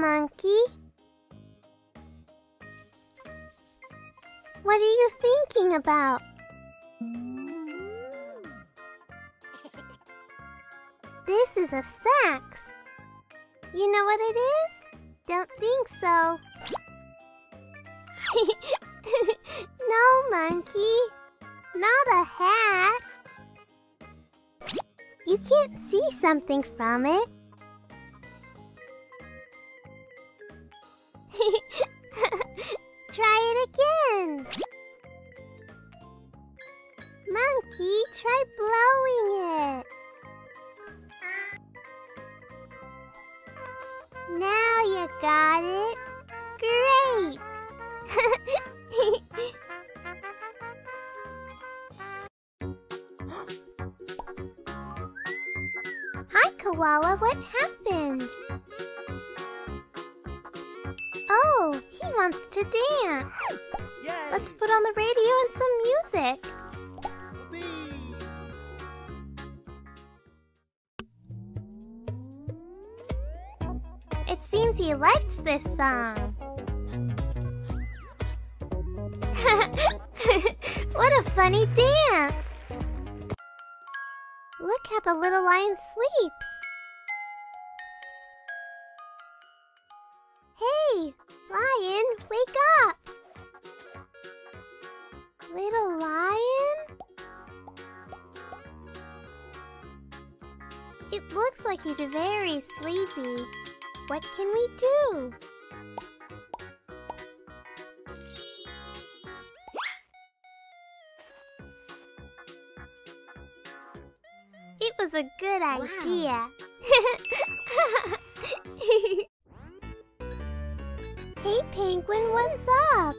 Monkey, what are you thinking about? This is a sax. You know what it is? Don't think so. No, Monkey, not a hat. You can't see something from it. Try it again. Monkey, try blowing it. Now you got it. Great. Hi, Koala, what happened? Oh, he wants to dance. Yay. Let's put on the radio and some music. It seems he likes this song. What a funny dance! Look how the little lion sleeps. Hey, Lion, wake up! Little Lion? It looks like he's very sleepy. What can we do? It was a good idea. Wow. Hey, Penguin, what's up?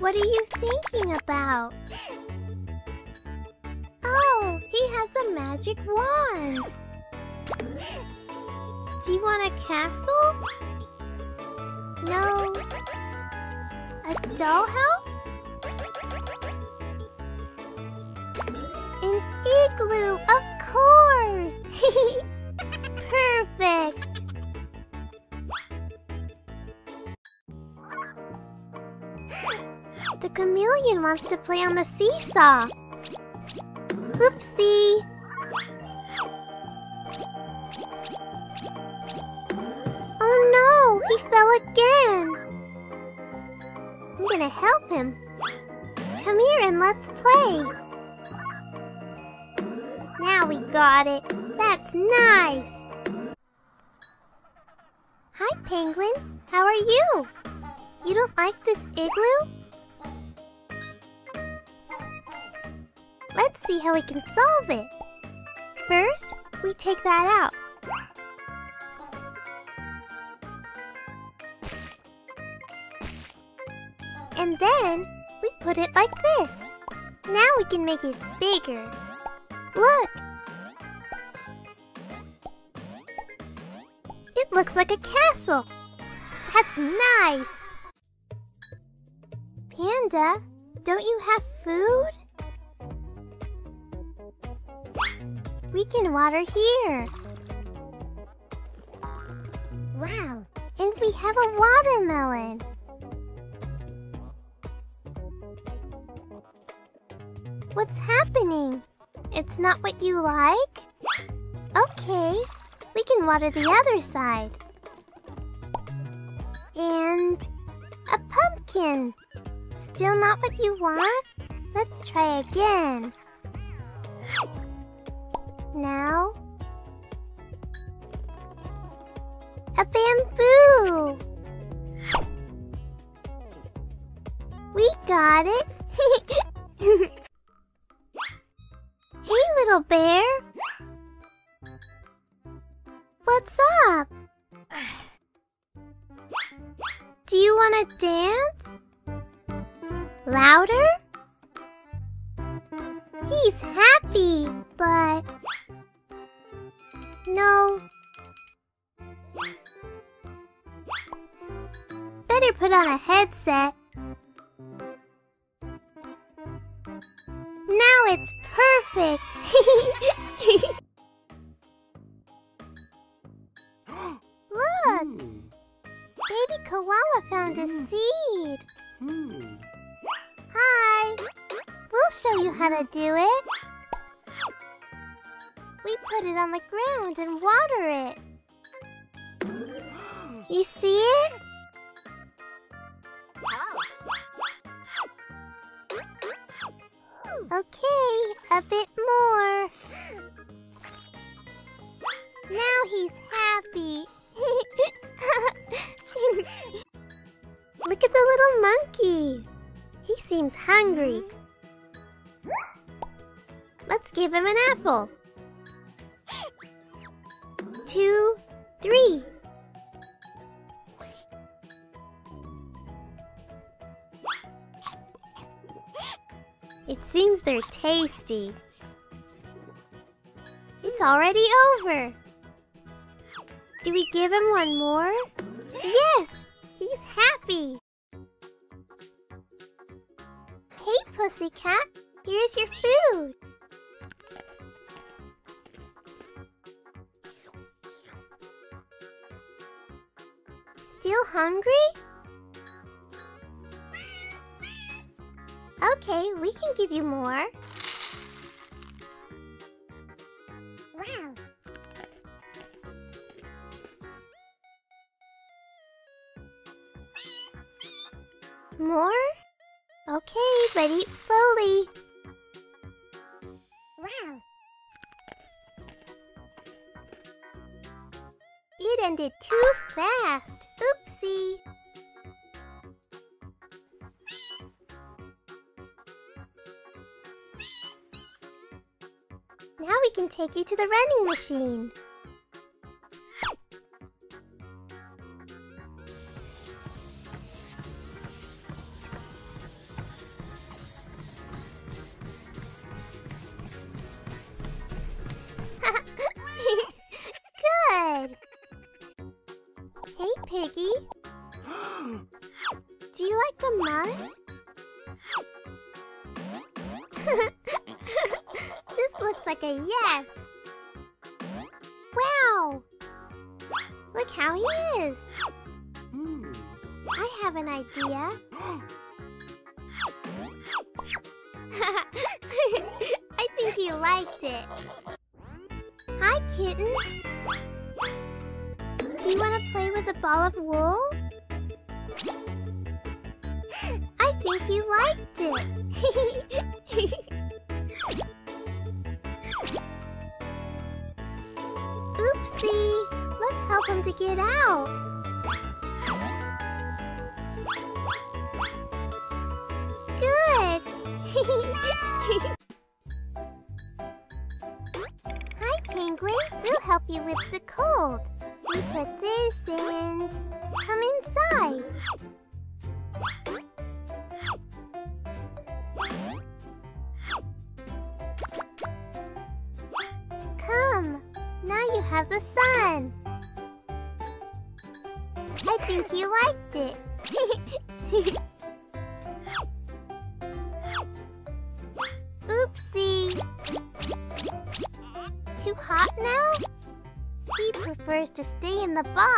What are you thinking about? Oh, he has a magic wand. Do you want a castle? No. A dollhouse? An igloo, of course! Perfect! The chameleon wants to play on the seesaw. Oopsie! Oh no! He fell again! I'm gonna help him. Come here and let's play. Now we got it. That's nice! Hi, Penguin. How are you? You don't like this igloo? Let's see how we can solve it. First, we take that out. And then, we put it like this. Now we can make it bigger. Look! Looks like a castle. That's nice. Panda, don't you have food? We can water here. Wow, and we have a watermelon. What's happening? It's not what you like? Okay. We can water the other side. And a pumpkin. Still not what you want? Let's try again. Now, a bamboo! We got it! Hey, little bear! What's up? Do you want to dance? Louder? He's happy, but... no. Better put on a headset. Now it's perfect. Look, baby koala found a seed. Hi, we'll show you how to do it. We put it on the ground and water it. You see it? Okay, a bit more. Now he's happy. Look at the little monkey. He seems hungry. Let's give him an apple. 2, 3. It seems they're tasty. It's already over. Do we give him one more? Yes, he's happy. Hey, Pussycat, here's your food. Still hungry? Okay, we can give you more. Wow! More? Okay, but eat slowly. Wow! It ended too fast. Oopsie! Now we can take you to the running machine. Good! Hey, Piggy. Do you like the mud? Like a yes. Wow! Look how he is. I have an idea. I think he liked it. Hi, kitten. Do you want to play with a ball of wool? I think he liked it. Oopsie! Let's help him to get out! Good! Hi, Penguin! We'll help you with the cold. We put this in. Come inside. Have the sun. I think he liked it. Oopsie. Too hot now? He prefers to stay in the box.